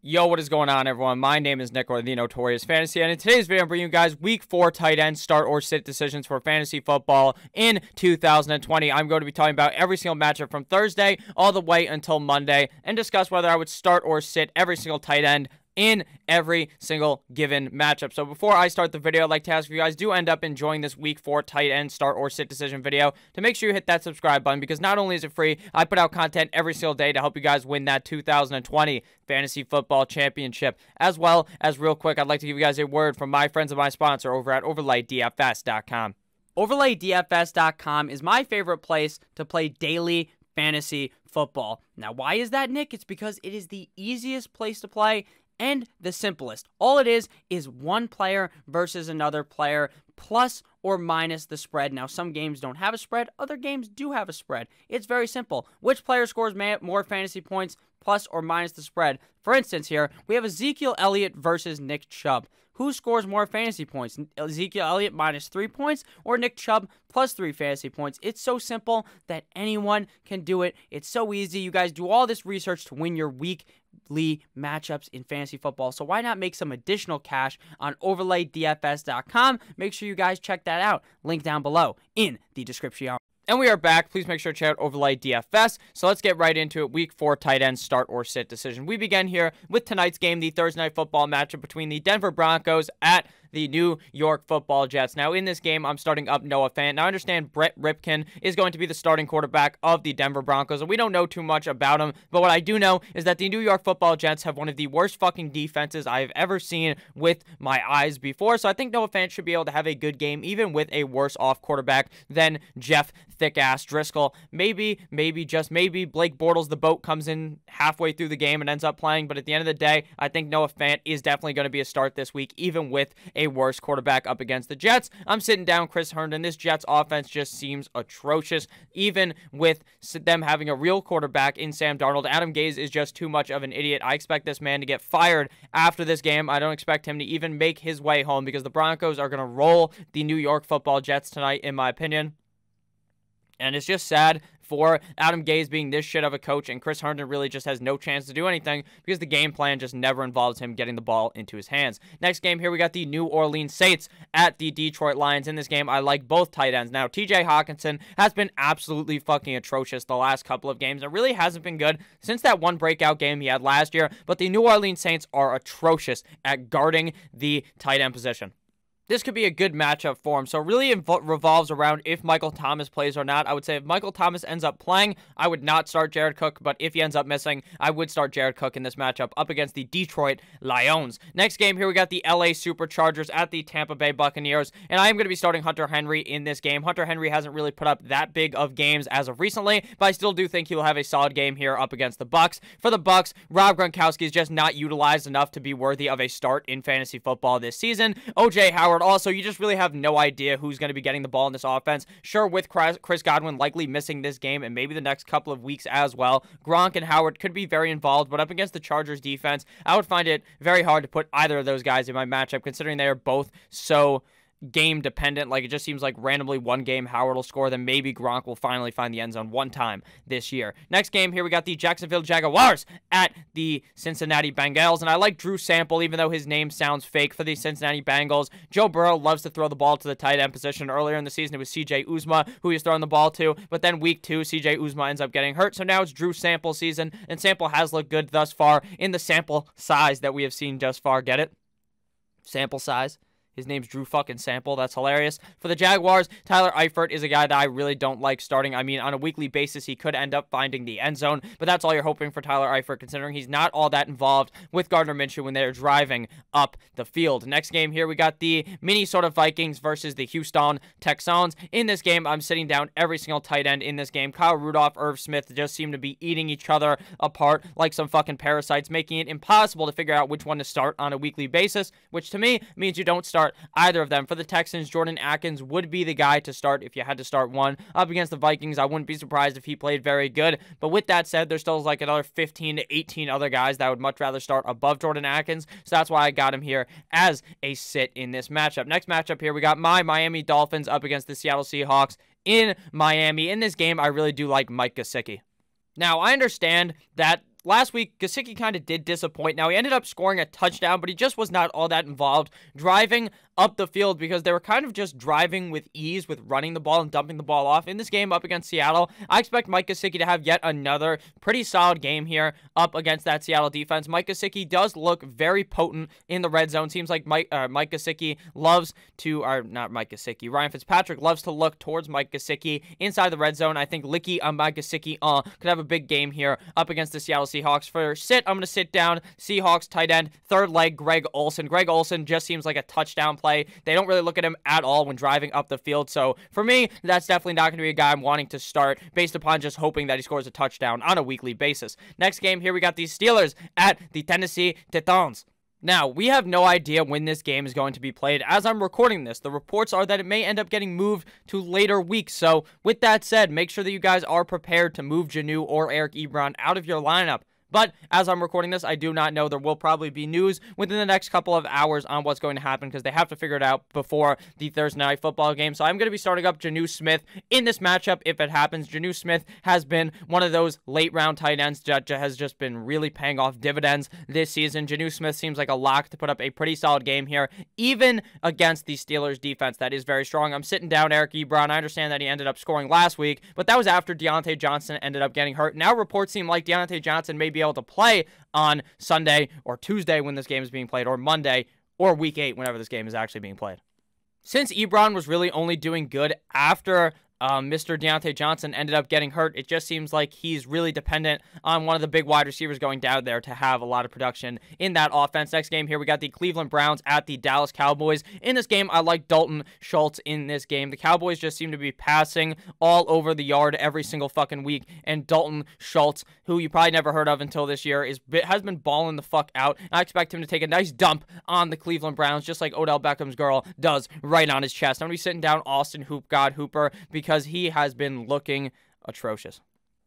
Yo, what is going on, everyone? My name is Nick, or the Notorious Fantasy, and in today's video, I'm bringing you guys Week 4 tight end start or sit decisions for fantasy football in 2020. I'm going to be talking about every single matchup from Thursday all the way until Monday, and discuss whether I would start or sit every single tight end in every single given matchup. So before I start the video, I'd like to ask if you guys do end up enjoying this Week 4 tight end start or sit decision video to make sure you hit that subscribe button, because not only is it free, I put out content every single day to help you guys win that 2020 Fantasy Football Championship. As well as, real quick, I'd like to give you guys a word from my friends and my sponsor over at OverlayDFS.com. OverlayDFS.com is my favorite place to play daily fantasy football. Now, why is that, Nick? It's because it is the easiest place to play and the simplest. All it is one player versus another player, plus or minus the spread. Now, some games don't have a spread, other games do have a spread. It's very simple. Which player scores more fantasy points, plus or minus the spread? For instance, here, we have Ezekiel Elliott versus Nick Chubb. Who scores more fantasy points? Ezekiel Elliott minus 3 points, or Nick Chubb plus 3 fantasy points? It's so simple that anyone can do it. It's so easy. You guys do all this research to win your weekly matchups in fantasy football. So why not make some additional cash on OverlayDFS.com? Make sure you guys check that out. Link down below in the description. And we are back. Please make sure to check out Overlay DFS. So let's get right into it. Week 4 tight end start or sit decision. We begin here with tonight's game, the Thursday Night Football matchup between the Denver Broncos at the New York Football Jets. Now, in this game, I'm starting up Noah Fant. Now, I understand Brett Ripkin is going to be the starting quarterback of the Denver Broncos, and we don't know too much about him, but what I do know is that the New York Football Jets have one of the worst fucking defenses I've ever seen with my eyes before, so I think Noah Fant should be able to have a good game, even with a worse-off quarterback than Jeff Thick-Ass Driscoll. Maybe, just maybe, Blake Bortles, the boat, comes in halfway through the game and ends up playing, but at the end of the day, I think Noah Fant is definitely going to be a start this week, even with a worse quarterback up against the Jets. I'm sitting down Chris Herndon. This Jets offense just seems atrocious, even with them having a real quarterback in Sam Darnold. Adam Gase is just too much of an idiot. I expect this man to get fired after this game. I don't expect him to even make his way home, because the Broncos are going to roll the New York Football Jets tonight, in my opinion. And it's just sad for Adam Gase being this shit of a coach, and Chris Herndon really just has no chance to do anything because the game plan just never involves him getting the ball into his hands. Next game here, we got the New Orleans Saints at the Detroit Lions. In this game, I like both tight ends. Now, TJ Hawkinson has been absolutely fucking atrocious the last couple of games. It really hasn't been good since that one breakout game he had last year, but the New Orleans Saints are atrocious at guarding the tight end position. This could be a good matchup for him. So it really revolves around if Michael Thomas plays or not. I would say if Michael Thomas ends up playing, I would not start Jared Cook. But if he ends up missing, I would start Jared Cook in this matchup up against the Detroit Lions. Next game here, we got the LA Superchargers at the Tampa Bay Buccaneers. And I am going to be starting Hunter Henry in this game. Hunter Henry hasn't really put up that big of games as of recently, but I still do think he will have a solid game here up against the Bucs. For the Bucs, Rob Gronkowski is just not utilized enough to be worthy of a start in fantasy football this season. OJ Howard. Also, you just really have no idea who's going to be getting the ball in this offense. Sure, with Chris Godwin likely missing this game and maybe the next couple of weeks as well, Gronk and Howard could be very involved, but up against the Chargers defense, I would find it very hard to put either of those guys in my matchup, considering they are both so game dependent. Like, it just seems like randomly one game Howard will score, then maybe Gronk will finally find the end zone one time this year. Next game here, we got the Jacksonville Jaguars at the Cincinnati Bengals, and I like Drew Sample, even though his name sounds fake, for the Cincinnati Bengals. Joe Burrow loves to throw the ball to the tight end position. Earlier in the season, it was C.J. Uzomah who he was throwing the ball to, but then week 2, C.J. Uzomah ends up getting hurt, so now it's Drew Sample season, and Sample has looked good thus far in the sample size that we have seen thus far. Get it? Sample size. His name's Drew fucking Sample. That's hilarious. For the Jaguars, Tyler Eifert is a guy that I really don't like starting. I mean, on a weekly basis, he could end up finding the end zone, but that's all you're hoping for Tyler Eifert, considering he's not all that involved with Gardner Minshew when they're driving up the field. Next game here, we got the Minnesota Vikings versus the Houston Texans. In this game, I'm sitting down every single tight end in this game. Kyle Rudolph, Irv Smith just seem to be eating each other apart like some fucking parasites, making it impossible to figure out which one to start on a weekly basis, which to me means you don't start either of them. For the Texans, Jordan Atkins would be the guy to start if you had to start one. Up against the Vikings, I wouldn't be surprised if he played very good, but with that said, there's still like another 15 to 18 other guys that I would much rather start above Jordan Atkins, so that's why I got him here as a sit in this matchup. Next matchup here, we got my Miami Dolphins up against the Seattle Seahawks in Miami. In this game, I really do like Mike Gesicki. Now, I understand that last week, Gesicki kind of did disappoint. Now, he ended up scoring a touchdown, but he just was not all that involved driving up the field because they were kind of just driving with ease with running the ball and dumping the ball off. In this game up against Seattle, I expect Mike Gesicki to have yet another pretty solid game here up against that Seattle defense. Mike Gesicki does look very potent in the red zone. Seems like Mike Gesicki loves to, or not Mike Gesicki, Ryan Fitzpatrick loves to look towards Mike Gesicki inside the red zone. I think Licky on Mike Gesicki could have a big game here up against the Seattle Seahawks. For sit, I'm going to sit down Seahawks tight end, third leg, Greg Olsen. Greg Olsen just seems like a touchdown play. They don't really look at him at all when driving up the field. So, for me, that's definitely not going to be a guy I'm wanting to start based upon just hoping that he scores a touchdown on a weekly basis. Next game here, we got the Steelers at the Tennessee Titans. Now, we have no idea when this game is going to be played. As I'm recording this, the reports are that it may end up getting moved to later weeks. So, with that said, make sure that you guys are prepared to move Janu or Eric Ebron out of your lineup. But as I'm recording this, I do not know. There will probably be news within the next couple of hours on what's going to happen because they have to figure it out before the Thursday night football game. So I'm going to be starting up Juju Smith in this matchup if it happens. Juju Smith has been one of those late-round tight ends that has just been really paying off dividends this season. Juju Smith seems like a lock to put up a pretty solid game here, even against the Steelers' defense. That is very strong. I'm sitting down Eric Ebron. I understand that he ended up scoring last week, but that was after Deontay Johnson ended up getting hurt. Now reports seem like Deontay Johnson may be able to play on Sunday or Tuesday when this game is being played, or Monday or week 8 whenever this game is actually being played. Since Ebron was really only doing good after Mr. Deontay Johnson ended up getting hurt, it just seems like he's really dependent on one of the big wide receivers going down there to have a lot of production in that offense. Next game here, we got the Cleveland Browns at the Dallas Cowboys. In this game, I like Dalton Schultz in this game. The Cowboys just seem to be passing all over the yard every single fucking week, and Dalton Schultz, who you probably never heard of until this year, has been balling the fuck out. I expect him to take a nice dump on the Cleveland Browns, just like Odell Beckham's girl does right on his chest. I'm going to be sitting down Austin Hooper because he has been looking atrocious.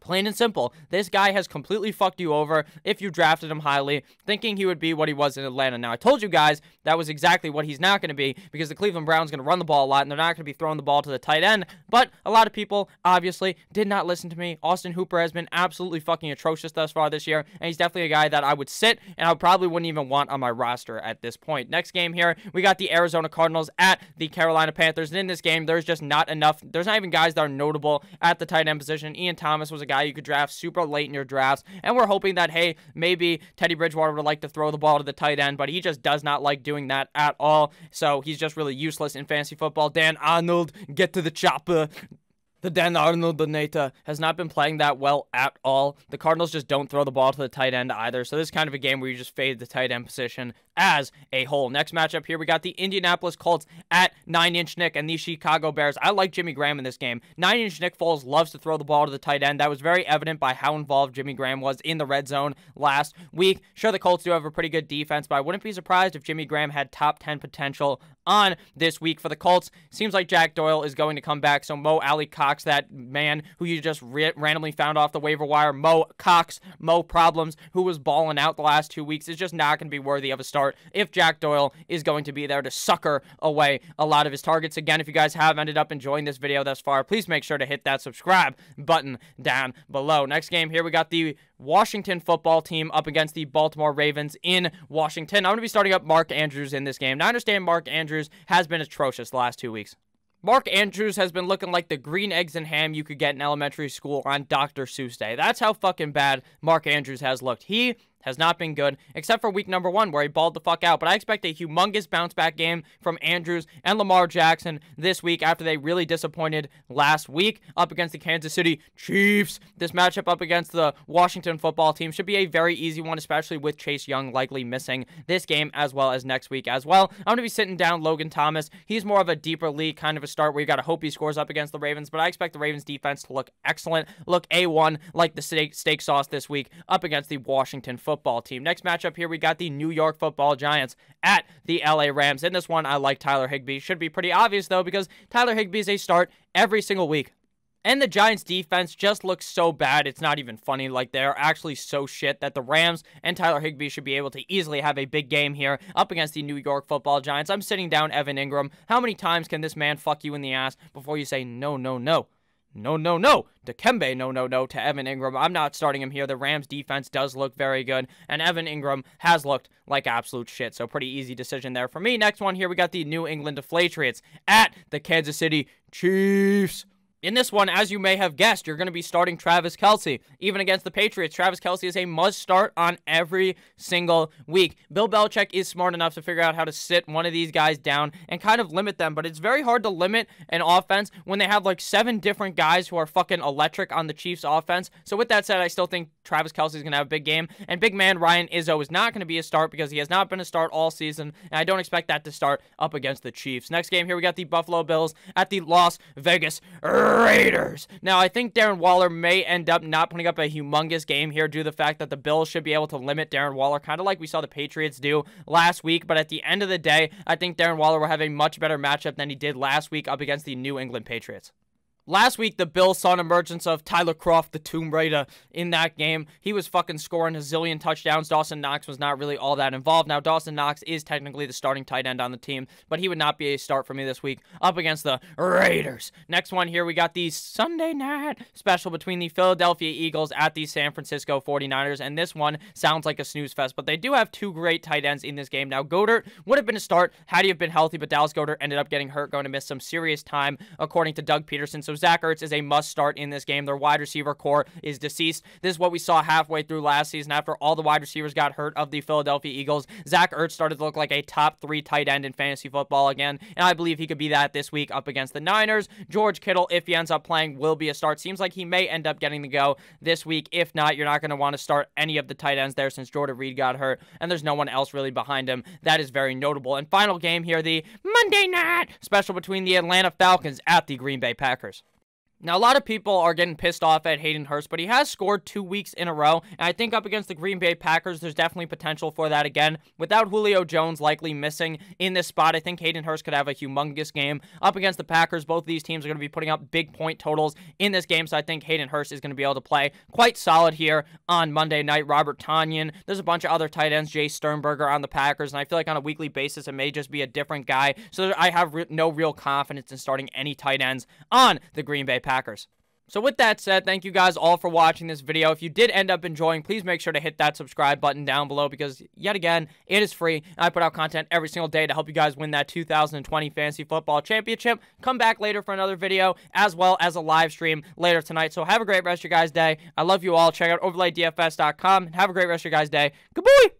Plain and simple, this guy has completely fucked you over if you drafted him highly, thinking he would be what he was in Atlanta. Now, I told you guys that was exactly what he's not going to be because the Cleveland Browns are going to run the ball a lot, and they're not going to be throwing the ball to the tight end, but a lot of people, obviously, did not listen to me. Austin Hooper has been absolutely fucking atrocious thus far this year, and he's definitely a guy that I would sit, and I probably wouldn't even want on my roster at this point. Next game here, we got the Arizona Cardinals at the Carolina Panthers, and in this game, there's just not enough. There's not even guys that are notable at the tight end position. Ian Thomas was a guy you could draft super late in your drafts, and we're hoping that, hey, maybe Teddy Bridgewater would like to throw the ball to the tight end, but he just does not like doing that at all, so he's just really useless in fantasy football. Dan Arnold, get to the chopper. The Dan Arnold Donata has not been playing that well at all. The Cardinals just don't throw the ball to the tight end either, so this is kind of a game where you just fade the tight end position as a whole. Next matchup here, we got the Indianapolis Colts at 9-inch Nick and the Chicago Bears. I like Jimmy Graham in this game. 9-inch Nick Foles loves to throw the ball to the tight end. That was very evident by how involved Jimmy Graham was in the red zone last week. Sure, the Colts do have a pretty good defense, but I wouldn't be surprised if Jimmy Graham had top 10 potential on this week for the Colts. Seems like Jack Doyle is going to come back, so Mo Alie-Cox, that man who you just randomly found off the waiver wire, Mo Cox, Mo Problems, who was balling out the last 2 weeks, is just not going to be worthy of a start if Jack Doyle is going to be there to sucker away a lot of his targets. Again, if you guys have ended up enjoying this video thus far, please make sure to hit that subscribe button down below. Next game here, we got the Washington football team up against the Baltimore Ravens in Washington. I'm going to be starting up Mark Andrews in this game. Now, I understand Mark Andrews has been atrocious the last 2 weeks. Mark Andrews has been looking like the green eggs and ham you could get in elementary school on Dr. Seuss Day. That's how fucking bad Mark Andrews has looked. He has not been good, except for week 1 where he balled the fuck out. But I expect a humongous bounce-back game from Andrews and Lamar Jackson this week after they really disappointed last week up against the Kansas City Chiefs. This matchup up against the Washington football team should be a very easy one, especially with Chase Young likely missing this game as well as next week as well. I'm going to be sitting down Logan Thomas. He's more of a deeper league, kind of a start where you got to hope he scores up against the Ravens, but I expect the Ravens defense to look excellent, look A1 like the steak sauce this week up against the Washington football team. Next matchup here, we got the New York Football Giants at the LA Rams. In this one, I like Tyler Higbee. Should be pretty obvious, though, because Tyler Higbee is a start every single week. And the Giants' defense just looks so bad, it's not even funny. Like, they're actually so shit that the Rams and Tyler Higbee should be able to easily have a big game here up against the New York Football Giants. I'm sitting down Evan Ingram. How many times can this man fuck you in the ass before you say no, no, no? no, no, no, Dikembe, no, no, no, to Evan Ingram. I'm not starting him here. The Rams' defense does look very good, and Evan Ingram has looked like absolute shit, so pretty easy decision there for me. Next one here, we got the New England Patriots at the Kansas City Chiefs. In this one, as you may have guessed, you're going to be starting Travis Kelce. Even against the Patriots, Travis Kelce is a must-start on every single week. Bill Belichick is smart enough to figure out how to sit one of these guys down and kind of limit them, but it's very hard to limit an offense when they have like 7 different guys who are fucking electric on the Chiefs' offense. So with that said, I still think Travis Kelce is going to have a big game, and big man Ryan Izzo is not going to be a start because he has not been a start all season, and I don't expect that to start up against the Chiefs. Next game here, we got the Buffalo Bills at the Las Vegas Raiders. Now, I think Darren Waller may end up not putting up a humongous game here due to the fact that the Bills should be able to limit Darren Waller, kind of like we saw the Patriots do last week. But at the end of the day, I think Darren Waller will have a much better matchup than he did last week up against the New England Patriots. Last week, the Bills saw an emergence of Tyler Kroft, the Tomb Raider, in that game. He was fucking scoring a zillion touchdowns. Dawson Knox was not really all that involved. Now, Dawson Knox is technically the starting tight end on the team, but he would not be a start for me this week up against the Raiders. Next one here, we got the Sunday night special between the Philadelphia Eagles at the San Francisco 49ers, and this one sounds like a snooze fest, but they do have 2 great tight ends in this game. Now, Goedert would have been a start had he have been healthy, but Dallas Goedert ended up getting hurt, going to miss some serious time, according to Doug Peterson. So Zach Ertz is a must-start in this game. Their wide receiver core is deceased. This is what we saw halfway through last season after all the wide receivers got hurt of the Philadelphia Eagles. Zach Ertz started to look like a top 3 tight end in fantasy football again, and I believe he could be that this week up against the Niners. George Kittle, if he ends up playing, will be a start. Seems like he may end up getting the go this week. If not, you're not going to want to start any of the tight ends there since Jordan Reed got hurt, and there's no one else really behind him. That is very notable. And final game here, the Monday night special between the Atlanta Falcons at the Green Bay Packers. Now, a lot of people are getting pissed off at Hayden Hurst, but he has scored 2 weeks in a row, and I think up against the Green Bay Packers, there's definitely potential for that again. Without Julio Jones likely missing in this spot, I think Hayden Hurst could have a humongous game. Up against the Packers, both of these teams are going to be putting up big point totals in this game, so I think Hayden Hurst is going to be able to play quite solid here on Monday night. Robert Tonyan, there's a bunch of other tight ends, Jay Sternberger on the Packers, and I feel like on a weekly basis, it may just be a different guy, so I have no real confidence in starting any tight ends on the Green Bay Packers. So with that said, thank you guys all for watching this video. If you did end up enjoying, please make sure to hit that subscribe button down below because, yet again, it is free. And I put out content every single day to help you guys win that 2020 Fantasy Football Championship. Come back later for another video as well as a live stream later tonight. So have a great rest of your guys' day. I love you all. Check out OverlayDFS.com. Have a great rest of your guys' day. Good boy!